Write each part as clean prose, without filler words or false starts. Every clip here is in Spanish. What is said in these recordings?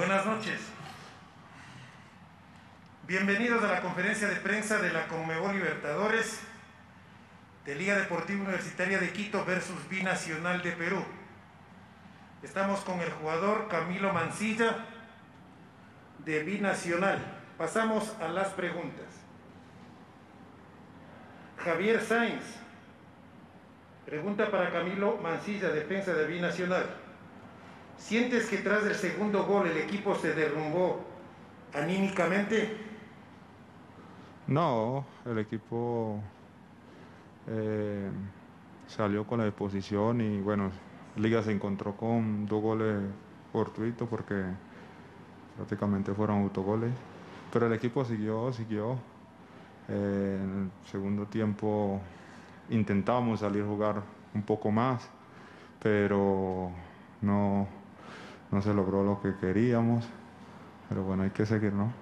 Buenas noches. Bienvenidos a la conferencia de prensa de la Conmebol Libertadores de Liga Deportiva Universitaria de Quito versus Binacional de Perú. Estamos con el jugador Camilo Mancilla de Binacional. Pasamos a las preguntas. Javier Sáenz, pregunta para Camilo Mancilla, defensa de Binacional. ¿Sientes que tras el segundo gol el equipo se derrumbó anímicamente? No, el equipo salió con la disposición y bueno, Liga se encontró con dos goles fortuitos porque prácticamente fueron autogoles, pero el equipo siguió. En el segundo tiempo intentábamos salir a jugar un poco más, pero no se logró lo que queríamos, pero bueno, hay que seguir, ¿no?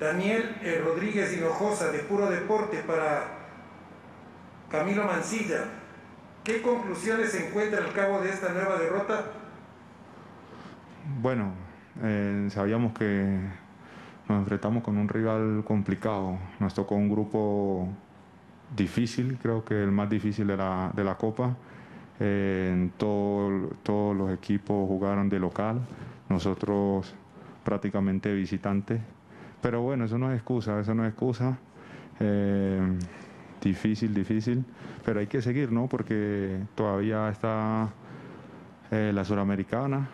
Daniel Rodríguez Hinojosa, de Puro Deporte, para Camilo Mancilla. ¿Qué conclusiones se encuentra al cabo de esta nueva derrota? Bueno, sabíamos que nos enfrentamos con un rival complicado. Nos tocó un grupo difícil, creo que el más difícil de la Copa. Todos los equipos jugaron de local, nosotros prácticamente visitantes. Pero bueno, eso no es excusa. Difícil, pero hay que seguir, ¿no? Porque todavía está la Suramericana.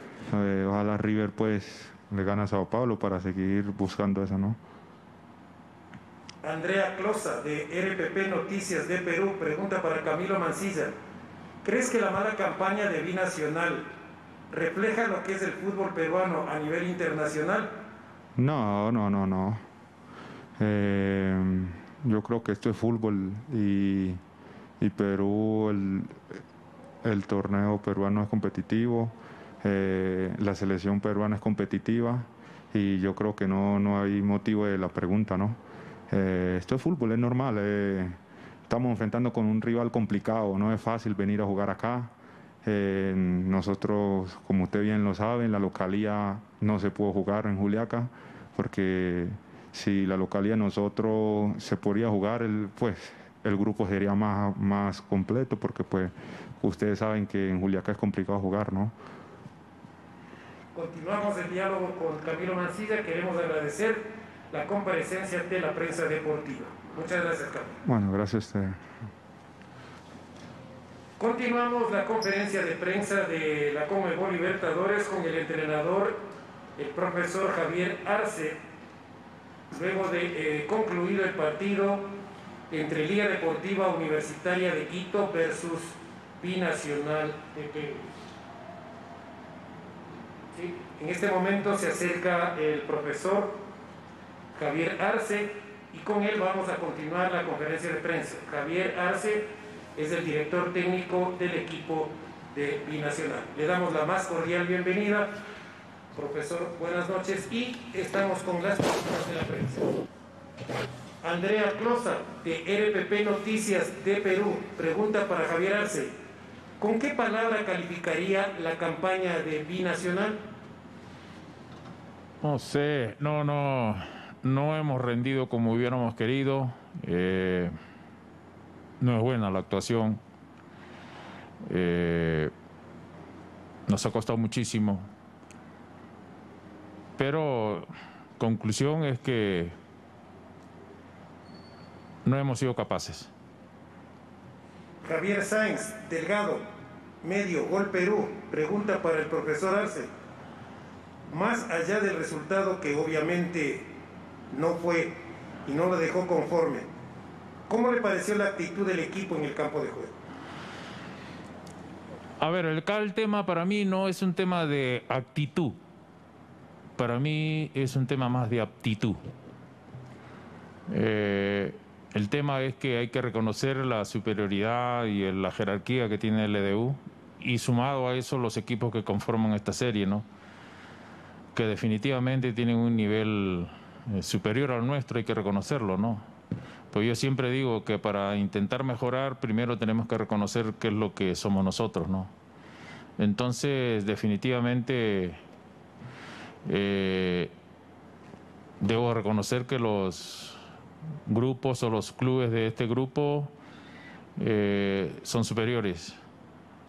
Ojalá River, pues, le gana a Sao Paulo para seguir buscando eso, ¿no? Andrea Closa, de RPP Noticias de Perú, pregunta para Camilo Mancilla. ¿Crees que la mala campaña de Binacional refleja lo que es el fútbol peruano a nivel internacional? No. Yo creo que esto es fútbol y Perú, el torneo peruano es competitivo, la selección peruana es competitiva y yo creo que no hay motivo de la pregunta, ¿no? Esto es fútbol, es normal. Estamos enfrentando con un rival complicado, no es fácil venir a jugar acá. Nosotros, como usted bien lo sabe, en la localía no se pudo jugar en Juliaca, porque si la localía nosotros se podía jugar, pues el grupo sería más completo, porque pues ustedes saben que en Juliaca es complicado jugar, ¿no? Continuamos el diálogo con Camilo Mancilla. Queremos agradecer la comparecencia de la prensa deportiva. Muchas gracias, Camilo. Bueno, gracias a usted. Continuamos la conferencia de prensa de la Conmebol Libertadores con el entrenador, el profesor Javier Arce, luego de concluido el partido entre Liga Deportiva Universitaria de Quito versus Binacional de Perú. Sí, en este momento se acerca el profesor Javier Arce y con él vamos a continuar la conferencia de prensa. Javier Arce es el director técnico del equipo de Binacional. Le damos la más cordial bienvenida. Profesor, buenas noches. Y estamos con las preguntas de la prensa. Andrea Closa, de RPP Noticias de Perú, pregunta para Javier Arce. ¿Con qué palabra calificaría la campaña de Binacional? No sé, no hemos rendido como hubiéramos querido. No es buena la actuación, nos ha costado muchísimo, pero conclusión es que no hemos sido capaces. Javier Sáenz, Delgado, medio Gol Perú, pregunta para el profesor Arce. Más allá del resultado que obviamente no fue y no lo dejó conforme, ¿cómo le pareció la actitud del equipo en el campo de juego? A ver, el tema para mí no es un tema de actitud. Para mí es un tema más de aptitud. El tema es que hay que reconocer la superioridad y la jerarquía que tiene el LDU. Y sumado a eso los equipos que conforman esta serie, ¿no? Que definitivamente tienen un nivel superior al nuestro, hay que reconocerlo, ¿no? Pues yo siempre digo que para intentar mejorar, primero tenemos que reconocer qué es lo que somos nosotros, ¿no? Entonces, definitivamente, debo reconocer que los grupos o los clubes de este grupo son superiores,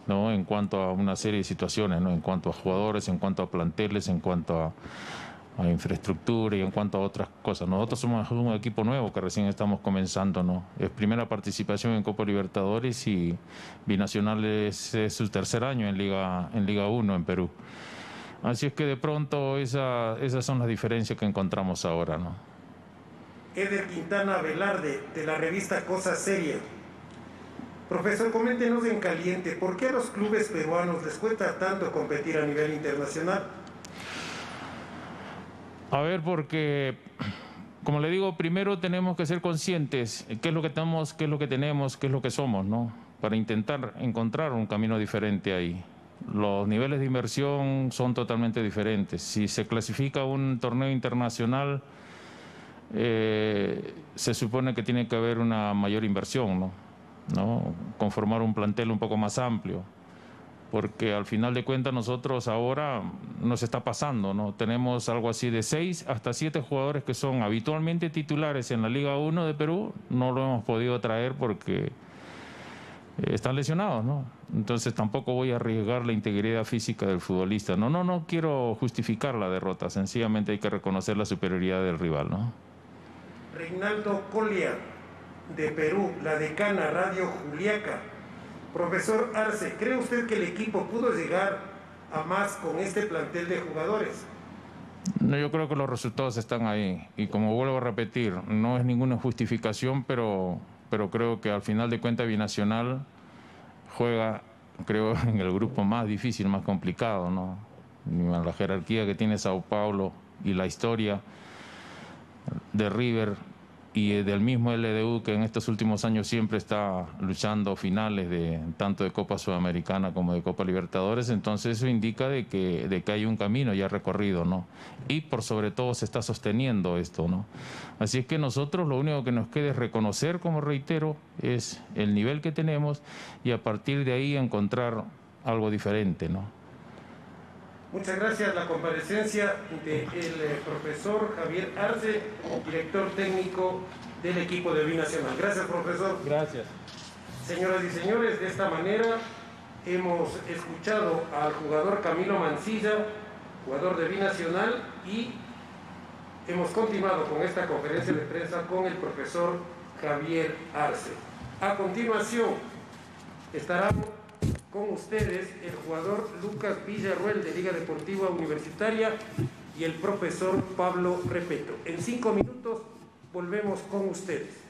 ¿no?, en cuanto a una serie de situaciones, ¿no?, en cuanto a jugadores, en cuanto a planteles, en cuanto a infraestructura y en cuanto a otras cosas. Nosotros somos un equipo nuevo que recién estamos comenzando, ¿no? Es primera participación en Copa Libertadores y Binacional es su tercer año en Liga 1 en Perú. Así es que de pronto esas son las diferencias que encontramos ahora, ¿no? Eder Quintana Velarde, de la revista Cosa Serie. Profesor, coméntenos en caliente, ¿por qué a los clubes peruanos les cuesta tanto competir a nivel internacional? A ver, porque, como le digo, primero tenemos que ser conscientes qué es lo que estamos, qué es lo que tenemos, qué es lo que somos, ¿no?, para intentar encontrar un camino diferente ahí. Los niveles de inversión son totalmente diferentes. Si se clasifica un torneo internacional, se supone que tiene que haber una mayor inversión, ¿no? Conformar un plantel un poco más amplio, porque al final de cuentas nosotros ahora nos está pasando, ¿no? Tenemos algo así de 6 hasta 7 jugadores que son habitualmente titulares en la Liga 1 de Perú, no lo hemos podido traer porque están lesionados, ¿no? Entonces tampoco voy a arriesgar la integridad física del futbolista. No quiero justificar la derrota, sencillamente hay que reconocer la superioridad del rival, ¿no? Reinaldo Colia, de Perú, la decana Radio Juliaca. Profesor Arce, ¿cree usted que el equipo pudo llegar a más con este plantel de jugadores? No, yo creo que los resultados están ahí y, como vuelvo a repetir, no es ninguna justificación, pero creo que al final de cuentas Binacional juega, creo, en el grupo más difícil, más complicado, ¿no? La jerarquía que tiene Sao Paulo y la historia de River y del mismo LDU, que en estos últimos años siempre está luchando finales tanto de Copa Sudamericana como de Copa Libertadores. Entonces eso indica de que hay un camino ya recorrido, ¿no? Y por sobre todo se está sosteniendo esto, ¿no? Así es que nosotros lo único que nos queda es reconocer, como reitero, es el nivel que tenemos y a partir de ahí encontrar algo diferente, ¿no? Muchas gracias. La comparecencia del profesor Javier Arce, director técnico del equipo de Binacional. Gracias, profesor. Gracias. Señoras y señores, de esta manera hemos escuchado al jugador Camilo Mancilla, jugador de Binacional, y hemos continuado con esta conferencia de prensa con el profesor Javier Arce. A continuación estará con ustedes el jugador Lucas Villarruel, de Liga Deportiva Universitaria, y el profesor Pablo Repetto. En 5 minutos volvemos con ustedes.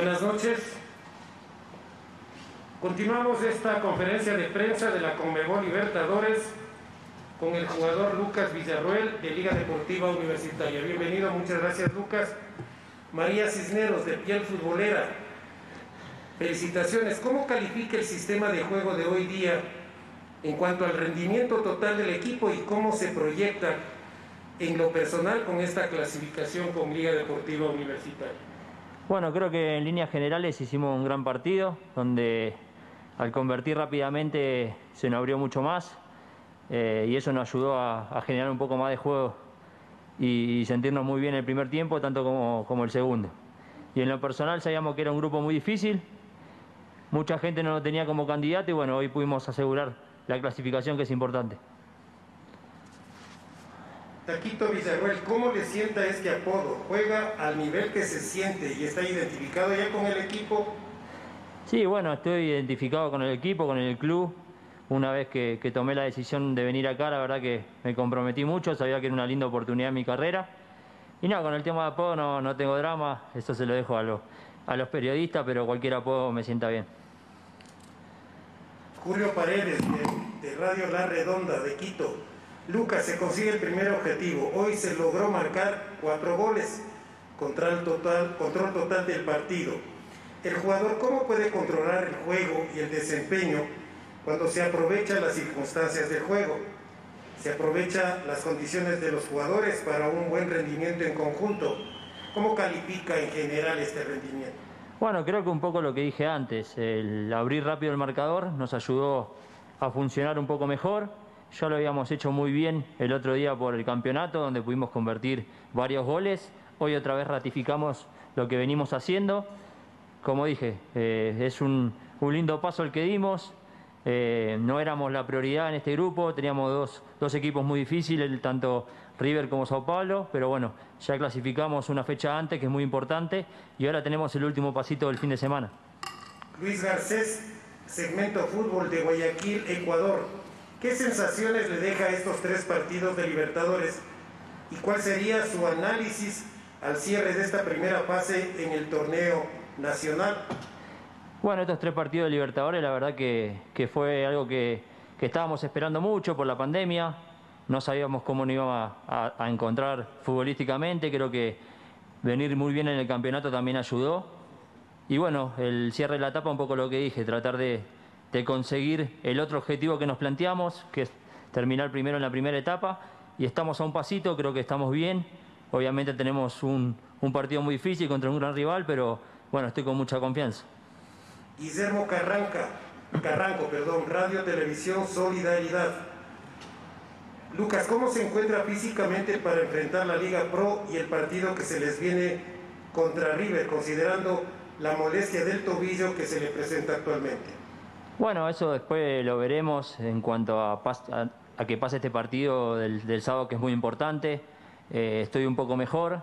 Buenas noches. Continuamos esta conferencia de prensa de la Conmebol Libertadores con el jugador Lucas Villarruel de Liga Deportiva Universitaria. Bienvenido, muchas gracias, Lucas. María Cisneros de Piel Futbolera, felicitaciones. ¿Cómo califica el sistema de juego de hoy día en cuanto al rendimiento total del equipo y cómo se proyecta en lo personal con esta clasificación con Liga Deportiva Universitaria? Bueno, creo que en líneas generales hicimos un gran partido donde al convertir rápidamente se nos abrió mucho más y eso nos ayudó a generar un poco más de juego y sentirnos muy bien el primer tiempo, tanto como el segundo. Y en lo personal sabíamos que era un grupo muy difícil, mucha gente no lo tenía como candidato y bueno, hoy pudimos asegurar la clasificación, que es importante. Taquito Villarruel, ¿cómo le sienta este apodo? ¿Juega al nivel que se siente y está identificado ya con el equipo? Sí, bueno, estoy identificado con el equipo, con el club. Una vez que tomé la decisión de venir acá, la verdad que me comprometí mucho, sabía que era una linda oportunidad en mi carrera. Y no, con el tema de apodo no tengo drama, eso se lo dejo a los periodistas, pero cualquier apodo me sienta bien. Julio Paredes, de Radio La Redonda, de Quito. Lucas, se consigue el primer objetivo. Hoy se logró marcar 4 goles, control total del partido. El jugador, ¿cómo puede controlar el juego y el desempeño cuando se aprovechan las circunstancias del juego? Se aprovechan las condiciones de los jugadores para un buen rendimiento en conjunto. ¿Cómo califica en general este rendimiento? Bueno, creo que un poco lo que dije antes, el abrir rápido el marcador nos ayudó a funcionar un poco mejor. Ya lo habíamos hecho muy bien el otro día por el campeonato, donde pudimos convertir varios goles. Hoy otra vez ratificamos lo que venimos haciendo. Como dije, es un lindo paso el que dimos. No éramos la prioridad en este grupo, teníamos dos equipos muy difíciles, tanto River como Sao Paulo, pero bueno, ya clasificamos una fecha antes, que es muy importante, y ahora tenemos el último pasito del fin de semana. Luis Garcés, segmento fútbol de Guayaquil, Ecuador. ¿Qué sensaciones le deja estos 3 partidos de Libertadores? ¿Y cuál sería su análisis al cierre de esta primera fase en el torneo nacional? Bueno, estos 3 partidos de Libertadores, la verdad que fue algo que estábamos esperando mucho por la pandemia. No sabíamos cómo nos íbamos a encontrar futbolísticamente. Creo que venir muy bien en el campeonato también ayudó. Y bueno, el cierre de la etapa, un poco lo que dije, tratar de conseguir el otro objetivo que nos planteamos, que es terminar primero en la primera etapa. Y estamos a un pasito, creo que estamos bien. Obviamente tenemos un partido muy difícil contra un gran rival, pero bueno, estoy con mucha confianza. Guillermo Carranco, Radio Televisión Solidaridad. Lucas, ¿cómo se encuentra físicamente para enfrentar la Liga Pro y el partido que se les viene contra River, considerando la molestia del tobillo que se le presenta actualmente? Bueno, eso después lo veremos en cuanto a que pase este partido del sábado, que es muy importante. Estoy un poco mejor.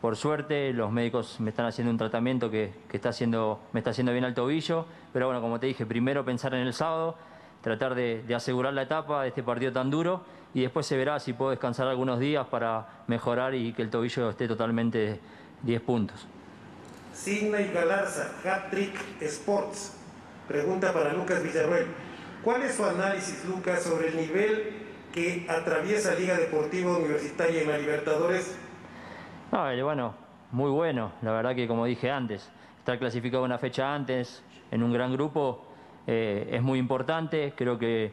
Por suerte, los médicos me están haciendo un tratamiento que me está haciendo bien al tobillo. Pero bueno, como te dije, primero pensar en el sábado, tratar de asegurar la etapa de este partido tan duro y después se verá si puedo descansar algunos días para mejorar y que el tobillo esté totalmente 10 puntos. Signa y Galarza, Hat-Trick Sports, pregunta para Lucas Villarruel. ¿Cuál es su análisis, Lucas, sobre el nivel que atraviesa Liga Deportiva Universitaria en la Libertadores? No, bueno, muy bueno, la verdad que como dije antes, estar clasificado una fecha antes en un gran grupo es muy importante. Creo que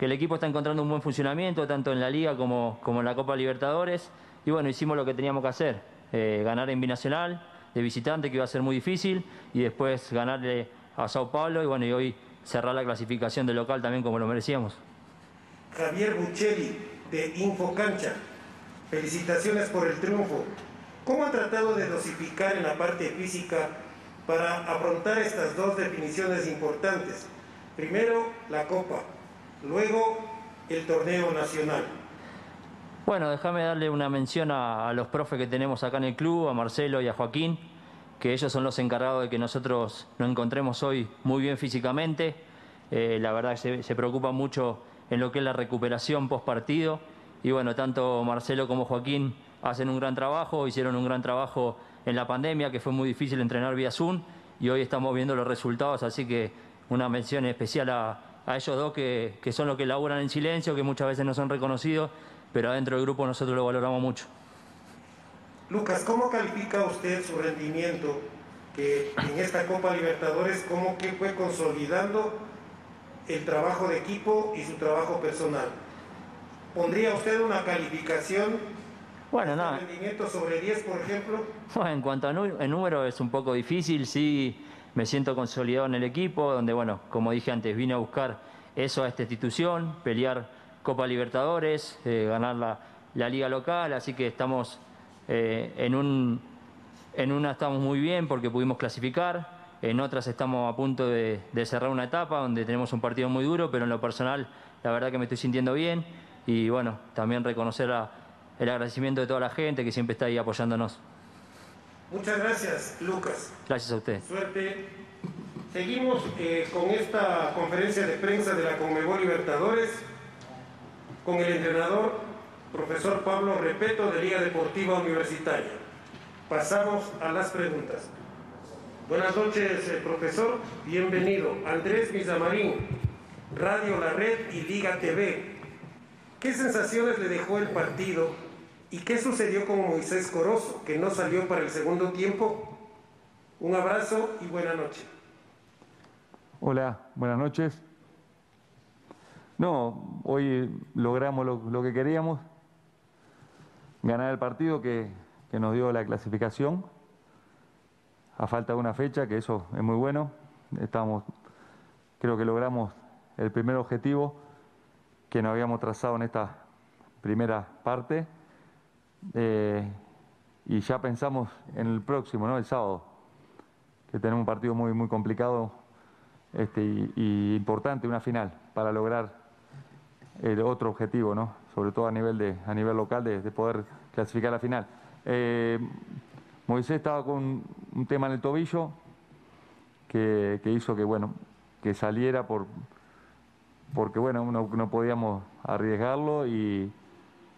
el equipo está encontrando un buen funcionamiento tanto en la Liga como en la Copa Libertadores y bueno, hicimos lo que teníamos que hacer, ganar en Binacional de visitante, que iba a ser muy difícil, y después ganarle a Sao Paulo y bueno, y hoy cerrar la clasificación de local también como lo merecíamos. Javier Buccelli de Infocancha, felicitaciones por el triunfo. ¿Cómo han tratado de dosificar en la parte física para afrontar estas 2 definiciones importantes? Primero la Copa, luego el torneo nacional. Bueno, déjame darle una mención a los profes que tenemos acá en el club, a Marcelo y a Joaquín, que ellos son los encargados de que nosotros nos encontremos hoy muy bien físicamente. La verdad se preocupan mucho en lo que es la recuperación post partido. Y bueno, tanto Marcelo como Joaquín hacen un gran trabajo, hicieron un gran trabajo en la pandemia, que fue muy difícil entrenar vía Zoom, y hoy estamos viendo los resultados, así que una mención especial a ellos dos que son los que laburan en silencio, que muchas veces no son reconocidos, pero adentro del grupo nosotros lo valoramos mucho. Lucas, ¿cómo califica usted su rendimiento que en esta Copa Libertadores, cómo que fue consolidando el trabajo de equipo y su trabajo personal? ¿Pondría usted una calificación, bueno, no, rendimiento sobre 10, por ejemplo? Bueno, en cuanto a número es un poco difícil, sí me siento consolidado en el equipo, donde, bueno, como dije antes, vine a buscar eso a esta institución, pelear Copa Libertadores, ganar la liga local, así que estamos en una estamos muy bien porque pudimos clasificar. En otras estamos a punto de cerrar una etapa donde tenemos un partido muy duro, pero en lo personal la verdad que me estoy sintiendo bien y bueno, también reconocer el agradecimiento de toda la gente que siempre está ahí apoyándonos. Muchas gracias, Lucas. Gracias a usted. Suerte. Seguimos con esta conferencia de prensa de la Conmebol Libertadores con el entrenador, profesor Pablo Repetto, de Liga Deportiva Universitaria. Pasamos a las preguntas. Buenas noches, profesor. Bienvenido. Andrés Mizamarín, Radio La Red y Liga TV. ¿Qué sensaciones le dejó el partido y qué sucedió con Moisés Corozo, que no salió para el segundo tiempo? Un abrazo y buena noche. Hola, buenas noches. No, hoy logramos lo que queríamos, ganar el partido que nos dio la clasificación. A falta de una fecha, que eso es muy bueno. Creo que logramos el primer objetivo que nos habíamos trazado en esta primera parte. Y ya pensamos en el próximo, ¿no? El sábado, que tenemos un partido muy, muy complicado y importante, una final, para lograr el otro objetivo, ¿no? Sobre todo a nivel local, de poder clasificar la final. Moisés estaba con un tema en el tobillo que hizo que, bueno, que saliera porque bueno, no podíamos arriesgarlo y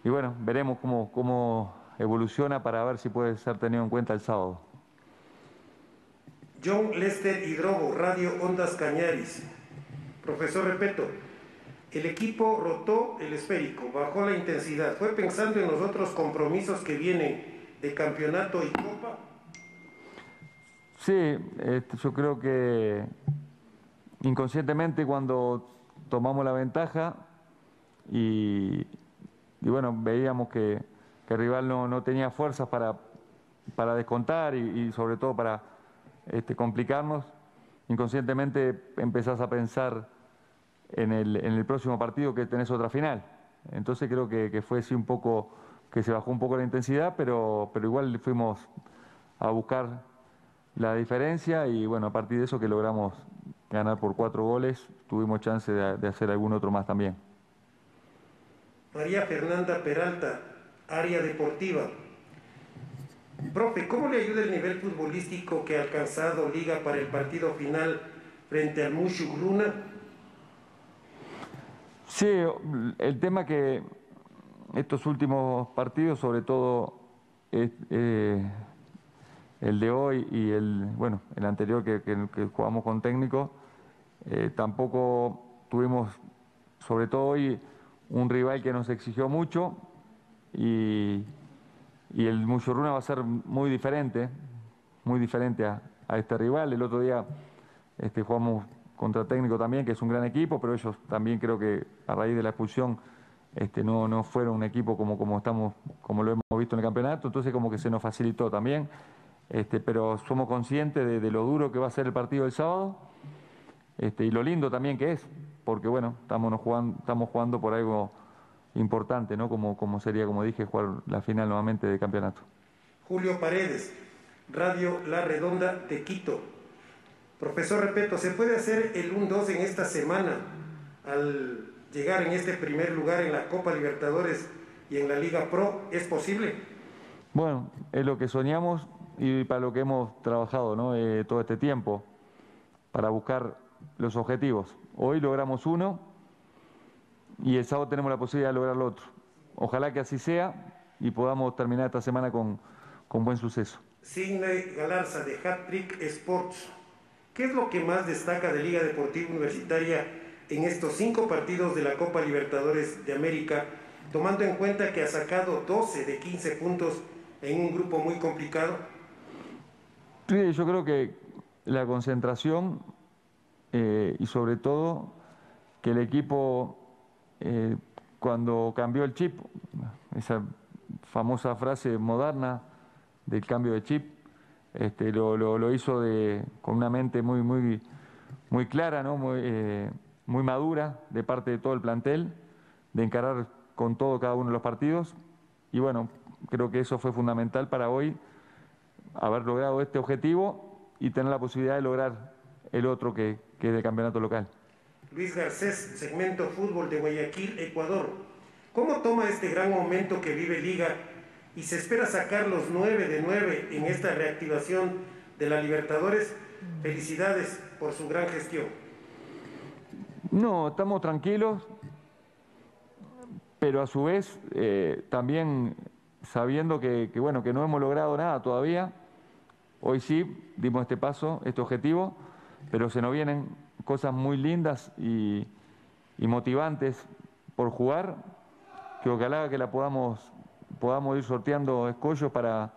bueno, veremos cómo evoluciona para ver si puede ser tenido en cuenta el sábado. John Lester Hidrobo, Radio Ondas Cañaris. Profesor Repetto, el equipo rotó el esférico, bajó la intensidad. ¿Fue pensando en los otros compromisos que vienen de campeonato y copa? Sí, yo creo que inconscientemente cuando tomamos la ventaja y bueno, veíamos que el rival no tenía fuerzas para descontar y sobre todo para complicarnos, inconscientemente empezás a pensar en el próximo partido que tenés otra final. Entonces creo que fue así un poco, que se bajó un poco la intensidad, pero igual fuimos a buscar la diferencia y bueno, a partir de eso que logramos ganar por 4 goles, tuvimos chance de hacer algún otro más también. María Fernanda Peralta, Área Deportiva. Profe, ¿cómo le ayuda el nivel futbolístico que ha alcanzado Liga para el partido final frente al Mushuc Runa? Sí, el tema que estos últimos partidos, sobre todo el de hoy y el anterior que jugamos con técnico, tampoco tuvimos, sobre todo hoy, un rival que nos exigió mucho y el Mushuc Runa va a ser muy diferente a este rival. El otro día jugamos contra técnico también, que es un gran equipo, pero ellos también creo que a raíz de la expulsión no fueron un equipo como lo hemos visto en el campeonato, entonces como que se nos facilitó también, pero somos conscientes de lo duro que va a ser el partido del sábado y lo lindo también que es, porque bueno, estamos jugando por algo importante, ¿no? Como sería, como dije, jugar la final nuevamente de campeonato. Julio Paredes, Radio La Redonda de Quito. Profesor Repetto, ¿se puede hacer el 1-2 en esta semana al llegar en este primer lugar en la Copa Libertadores y en la Liga Pro? ¿Es posible? Bueno, es lo que soñamos y para lo que hemos trabajado, ¿no? Todo este tiempo, para buscar los objetivos. Hoy logramos uno y el sábado tenemos la posibilidad de lograr lo otro. Ojalá que así sea y podamos terminar esta semana con buen suceso. Signe Galarza, de Hat-Trick Sports. ¿Qué es lo que más destaca de Liga Deportiva Universitaria en estos 5 partidos de la Copa Libertadores de América, tomando en cuenta que ha sacado 12 de 15 puntos en un grupo muy complicado? Sí, yo creo que la concentración y sobre todo que el equipo cuando cambió el chip, esa famosa frase moderna del cambio de chip, lo hizo con una mente muy clara, ¿no? Muy madura de parte de todo el plantel, de encarar con todo cada uno de los partidos. Y bueno, creo que eso fue fundamental para hoy, haber logrado este objetivo y tener la posibilidad de lograr el otro, que es el campeonato local. Luis Garcés, segmento Fútbol de Guayaquil, Ecuador. ¿Cómo toma este gran momento que vive Liga y se espera sacar los 9 de 9 en esta reactivación de la Libertadores? Felicidades por su gran gestión. No, estamos tranquilos, pero a su vez también sabiendo bueno, que no hemos logrado nada todavía. Hoy sí dimos este paso, este objetivo, pero se nos vienen cosas muy lindas y motivantes por jugar, que ojalá que la podamos ir sorteando escollos para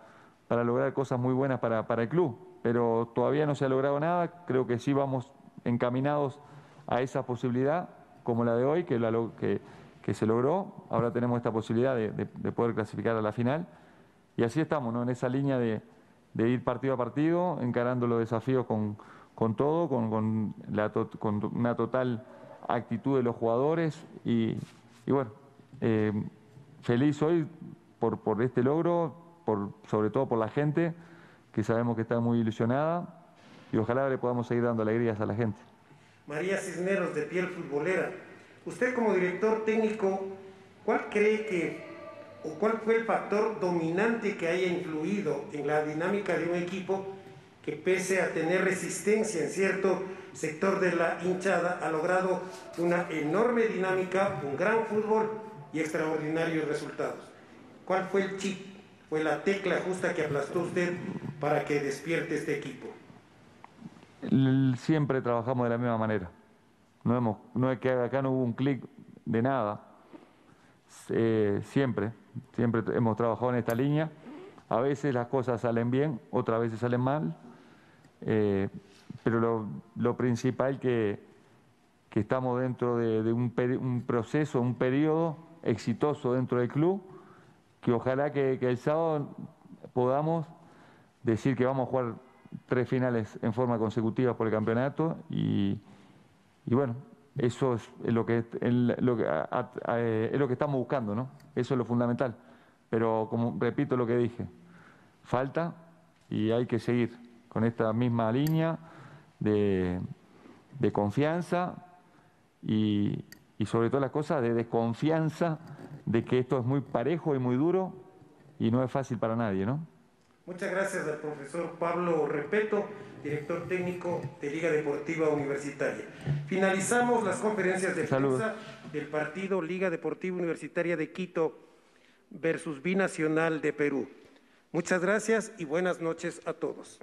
lograr cosas muy buenas para el club. Pero todavía no se ha logrado nada, creo que sí vamos encaminados a esa posibilidad, como la de hoy, que se logró. Ahora tenemos esta posibilidad de poder clasificar a la final. Y así estamos, ¿no? En esa línea de ir partido a partido, encarando los desafíos con todo, con una total actitud de los jugadores. Y bueno, feliz hoy por este logro, sobre todo por la gente, que sabemos que está muy ilusionada, y ojalá le podamos seguir dando alegrías a la gente. María Cisneros, de Piel Futbolera. Usted, como director técnico, ¿cuál cree cuál fue el factor dominante que haya influido en la dinámica de un equipo que, pese a tener resistencia en cierto sector de la hinchada, ha logrado una enorme dinámica, un gran fútbol y extraordinarios resultados? ¿Cuál fue el chip, fue la tecla justa que aplastó usted para que despierte este equipo? Siempre trabajamos de la misma manera. No es que acá no hubo un clic de nada. Siempre hemos trabajado en esta línea. A veces las cosas salen bien, otras veces salen mal. Pero lo principal que estamos dentro de un proceso, un periodo exitoso dentro del club, que ojalá que el sábado podamos decir que vamos a jugar 3 finales en forma consecutiva por el campeonato. Y bueno, eso es lo que estamos buscando, ¿no? Eso es lo fundamental. Pero, como repito lo que dije, falta, y hay que seguir con esta misma línea de confianza y sobre todo las cosas de desconfianza de que esto es muy parejo y muy duro y no es fácil para nadie, ¿no? Muchas gracias al profesor Pablo Repetto, director técnico de Liga Deportiva Universitaria. Finalizamos las conferencias de prensa del partido Liga Deportiva Universitaria de Quito versus Binacional de Perú. Muchas gracias y buenas noches a todos.